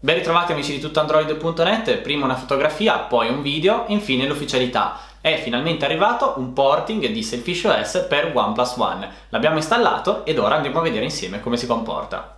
Ben ritrovati amici di TuttoAndroid.net, prima una fotografia, poi un video, infine l'ufficialità. È finalmente arrivato un porting di SailfishOS per OnePlus One. L'abbiamo installato ed ora andiamo a vedere insieme come si comporta.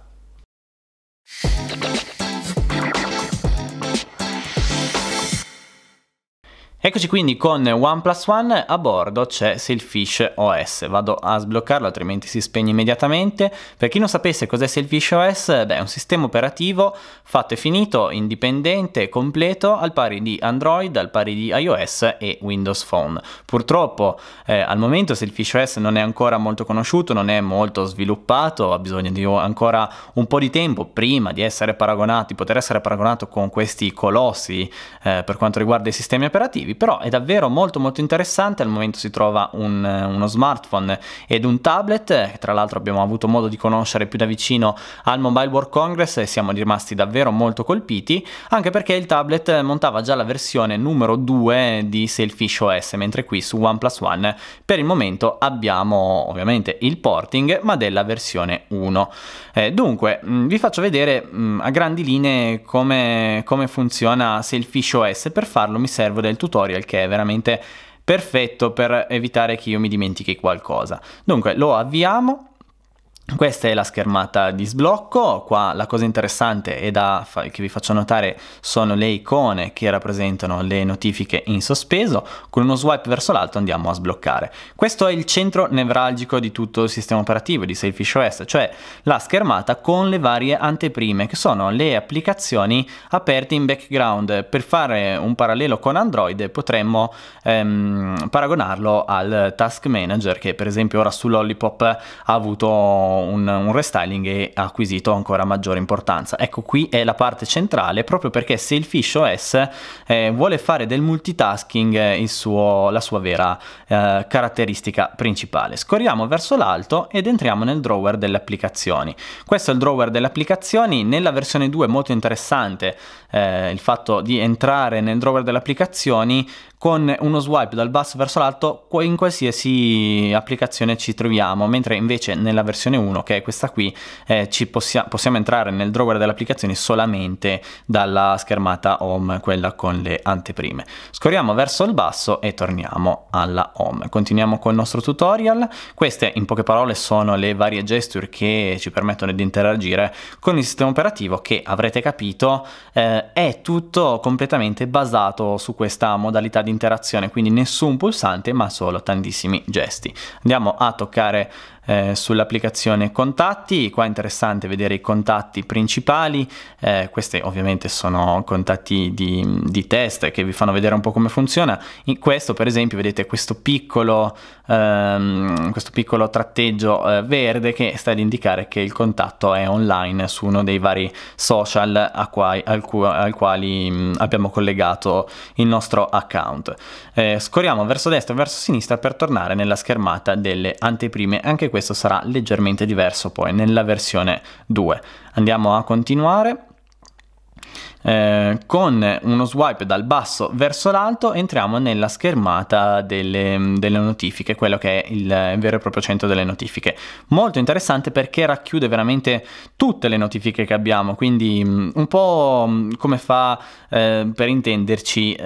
Eccoci quindi con OnePlus One, a bordo c'è SailfishOS. Vado a sbloccarlo altrimenti si spegne immediatamente. Per chi non sapesse cos'è SailfishOS, è un sistema operativo fatto e finito, indipendente, completo, al pari di Android, al pari di iOS e Windows Phone. Purtroppo al momento SailfishOS non è ancora molto conosciuto, non è molto sviluppato, ha bisogno di ancora un po' di tempo prima di essere paragonato, di poter essere paragonato con questi colossi per quanto riguarda i sistemi operativi. Però è davvero molto interessante. Al momento si trova uno smartphone ed un tablet, che tra l'altro abbiamo avuto modo di conoscere più da vicino al Mobile World Congress e siamo rimasti davvero molto colpiti, anche perché il tablet montava già la versione numero 2 di SailfishOS, mentre qui su OnePlus One per il momento abbiamo ovviamente il porting, ma della versione 1. Dunque vi faccio vedere a grandi linee come funziona SailfishOS. Per farlo mi servo del tutorial che è veramente perfetto per evitare che io mi dimentichi qualcosa. Dunque lo avviamo. Questa è la schermata di sblocco. Qua la cosa interessante che vi faccio notare sono le icone che rappresentano le notifiche in sospeso. Con uno swipe verso l'alto andiamo a sbloccare. Questo è il centro nevralgico di tutto il sistema operativo di SailfishOS, cioè la schermata con le varie anteprime, che sono le applicazioni aperte in background. Per fare un parallelo con Android potremmo paragonarlo al Task Manager, che per esempio ora su Lollipop ha avuto un restyling e ha acquisito ancora maggiore importanza. Ecco, qui è la parte centrale, proprio perché SailfishOS vuole fare del multitasking la sua vera caratteristica principale. Scorriamo verso l'alto ed entriamo nel drawer delle applicazioni. Questo è il drawer delle applicazioni. Nella versione 2 è molto interessante il fatto di entrare nel drawer delle applicazioni con uno swipe dal basso verso l'alto in qualsiasi applicazione ci troviamo, mentre invece nella versione 1, che è questa qui, possiamo entrare nel drawer delle applicazioni solamente dalla schermata home, quella con le anteprime. Scorriamo verso il basso e torniamo alla home. Continuiamo col nostro tutorial. Queste in poche parole sono le varie gesture che ci permettono di interagire con il sistema operativo, che avrete capito è tutto completamente basato su questa modalità di interazione, quindi nessun pulsante ma solo tantissimi gesti. Andiamo a toccare sull'applicazione contatti. Qua è interessante vedere i contatti principali. Questi ovviamente sono contatti di test che vi fanno vedere un po' come funziona. In questo per esempio vedete questo piccolo tratteggio verde che sta ad indicare che il contatto è online su uno dei vari social al quali abbiamo collegato il nostro account. Scorriamo verso destra e verso sinistra per tornare nella schermata delle anteprime. Anche questo sarà leggermente diverso poi nella versione 2. Andiamo a continuare. Con uno swipe dal basso verso l'alto entriamo nella schermata delle notifiche, quello che è il vero e proprio centro delle notifiche. Molto interessante perché racchiude veramente tutte le notifiche che abbiamo, quindi un po' come fa per intenderci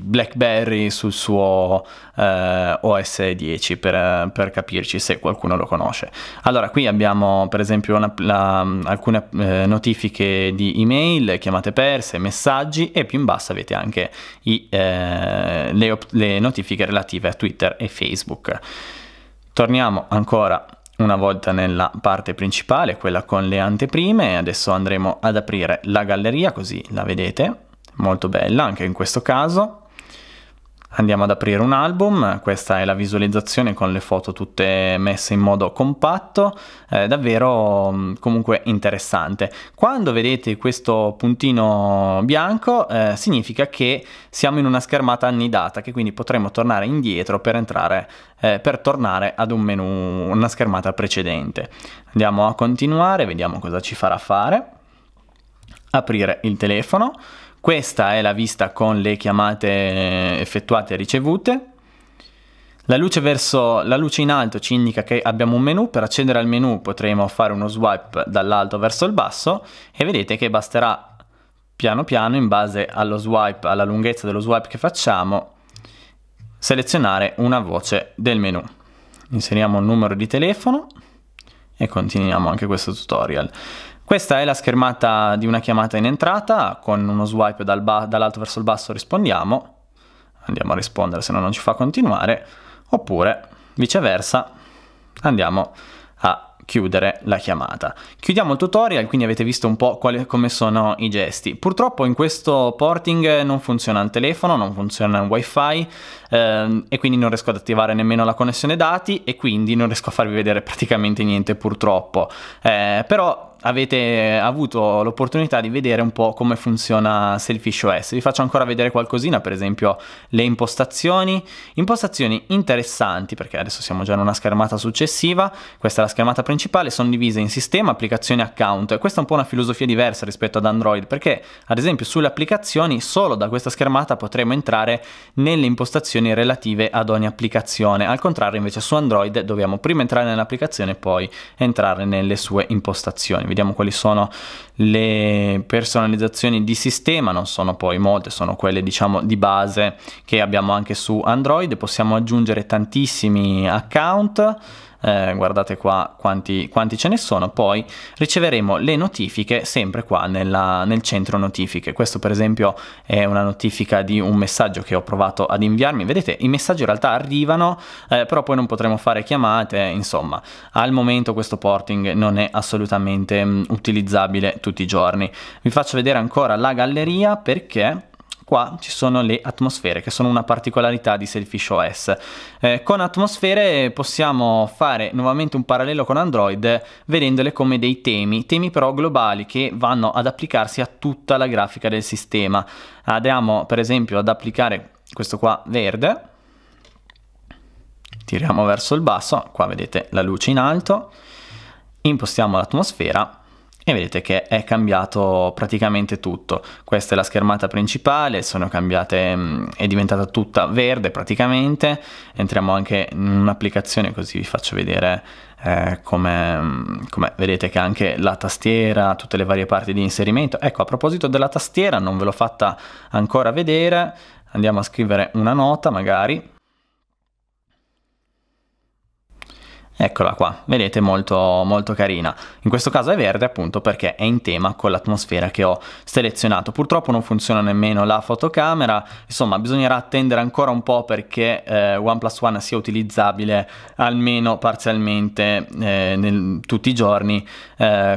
Blackberry sul suo OS 10 per capirci, se qualcuno lo conosce. Allora qui abbiamo per esempio alcune notifiche di email, chiamate perse, messaggi, e più in basso avete anche le notifiche relative a Twitter e Facebook. Torniamo ancora una volta nella parte principale, quella con le anteprime. Adesso andremo ad aprire la galleria, così la vedete, molto bella anche in questo caso. Andiamo ad aprire un album. Questa è la visualizzazione con le foto tutte messe in modo compatto, davvero comunque interessante. Quando vedete questo puntino bianco significa che siamo in una schermata annidata, che quindi potremo tornare indietro per tornare ad una schermata precedente. Andiamo a continuare, vediamo cosa ci farà fare. Aprire il telefono. Questa è la vista con le chiamate effettuate e ricevute. La luce in alto ci indica che abbiamo un menu. Per accedere al menu potremo fare uno swipe dall'alto verso il basso e vedete che basterà piano piano, in base allo swipe, alla lunghezza dello swipe che facciamo, selezionare una voce del menu. Inseriamo un numero di telefono e continuiamo anche questo tutorial. Questa è la schermata di una chiamata in entrata. Con uno swipe dall'alto verso il basso rispondiamo, andiamo a rispondere, se no non ci fa continuare, oppure viceversa andiamo a chiudere la chiamata. Chiudiamo il tutorial, quindi avete visto un po' come sono i gesti. Purtroppo in questo porting non funziona il telefono, non funziona il wifi e quindi non riesco ad attivare nemmeno la connessione dati e quindi non riesco a farvi vedere praticamente niente, purtroppo. Però avete avuto l'opportunità di vedere un po' come funziona SailfishOS. Vi faccio ancora vedere qualcosina, per esempio le impostazioni interessanti, perché adesso siamo già in una schermata successiva. Questa è la schermata principale, sono divise in sistema, applicazioni, account. Questa è un po' una filosofia diversa rispetto ad Android, perché ad esempio sulle applicazioni solo da questa schermata potremo entrare nelle impostazioni relative ad ogni applicazione. Al contrario invece su Android dobbiamo prima entrare nell'applicazione e poi entrare nelle sue impostazioni. Vediamo quali sono le personalizzazioni di sistema, non sono poi molte, sono quelle diciamo di base che abbiamo anche su Android. Possiamo aggiungere tantissimi account, guardate qua quanti ce ne sono. Poi riceveremo le notifiche sempre qua nel centro notifiche. Questo per esempio è una notifica di un messaggio che ho provato ad inviarmi. Vedete, i messaggi in realtà arrivano, però poi non potremo fare chiamate. Insomma, al momento questo porting non è assolutamente utilizzabile tutti i giorni. Vi faccio vedere ancora la galleria, perché qua ci sono le atmosfere, che sono una particolarità di SailfishOS. Con atmosfere possiamo fare nuovamente un parallelo con Android, vedendole come dei temi però globali che vanno ad applicarsi a tutta la grafica del sistema. Andiamo per esempio ad applicare questo qua verde, tiriamo verso il basso, qua vedete la luce in alto, impostiamo l'atmosfera e vedete che è cambiato praticamente tutto. Questa è la schermata principale, sono cambiate, è diventata tutta verde praticamente. Entriamo anche in un'applicazione, così vi faccio vedere come vedete che anche la tastiera, tutte le varie parti di inserimento. Ecco, a proposito della tastiera, non ve l'ho fatta ancora vedere. Andiamo a scrivere una nota magari. Eccola qua, vedete, molto carina. In questo caso è verde appunto perché è in tema con l'atmosfera che ho selezionato. Purtroppo non funziona nemmeno la fotocamera, insomma bisognerà attendere ancora un po' perché OnePlus One sia utilizzabile almeno parzialmente tutti i giorni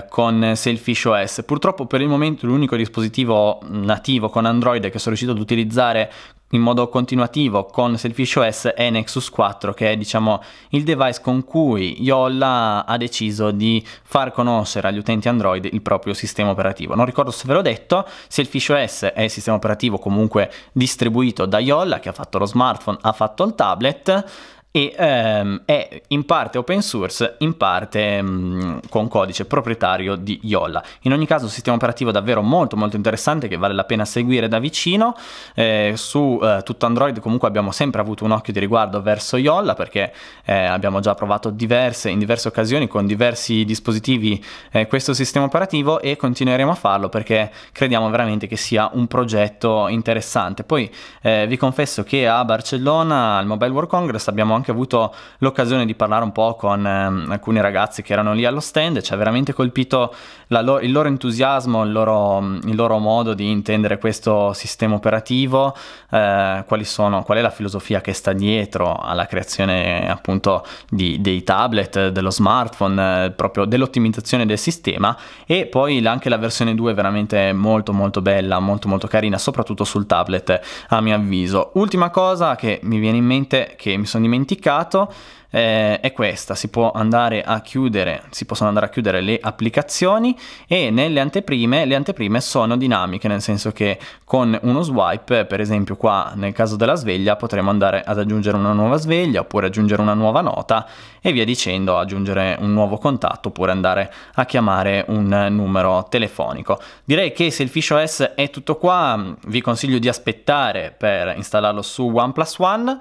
con SailfishOS. Purtroppo per il momento l'unico dispositivo nativo con Android che sono riuscito ad utilizzare in modo continuativo con SailfishOS è Nexus 4, che è diciamo il device con cui Jolla ha deciso di far conoscere agli utenti Android il proprio sistema operativo. Non ricordo se ve l'ho detto, SailfishOS è il sistema operativo comunque distribuito da Jolla, che ha fatto lo smartphone, ha fatto il tablet, e è in parte open source, in parte con codice proprietario di Jolla. In ogni caso un sistema operativo davvero molto interessante che vale la pena seguire da vicino. Su tutto Android comunque abbiamo sempre avuto un occhio di riguardo verso Jolla, perché abbiamo già provato in diverse occasioni con diversi dispositivi questo sistema operativo, e continueremo a farlo perché crediamo veramente che sia un progetto interessante. Poi vi confesso che a Barcellona al Mobile World Congress abbiamo anche avuto l'occasione di parlare un po' con alcuni ragazzi che erano lì allo stand. Ci ha veramente colpito il loro entusiasmo, il loro modo di intendere questo sistema operativo, qual è la filosofia che sta dietro alla creazione appunto dei tablet, dello smartphone, proprio dell'ottimizzazione del sistema. E poi anche la versione 2 è veramente molto bella, molto carina, soprattutto sul tablet a mio avviso. Ultima cosa che mi viene in mente, che mi sono dimenticato, è questa: si possono andare a chiudere le applicazioni, e nelle anteprime, le anteprime sono dinamiche, nel senso che con uno swipe, per esempio qua nel caso della sveglia, potremo andare ad aggiungere una nuova sveglia, oppure aggiungere una nuova nota e via dicendo, aggiungere un nuovo contatto, oppure andare a chiamare un numero telefonico. Direi che SailfishOS è tutto qua. Vi consiglio di aspettare per installarlo su OnePlus One.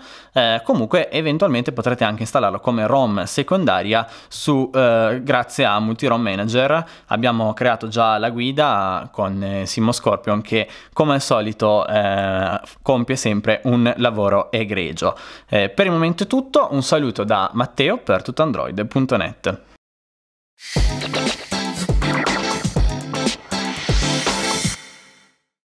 Comunque eventualmente eventualmente potrete anche installarlo come ROM secondaria su, grazie a Multi-ROM Manager. Abbiamo creato già la guida con Simo Scorpion, che come al solito compie sempre un lavoro egregio. Per il momento è tutto, un saluto da Matteo per TuttoAndroid.net.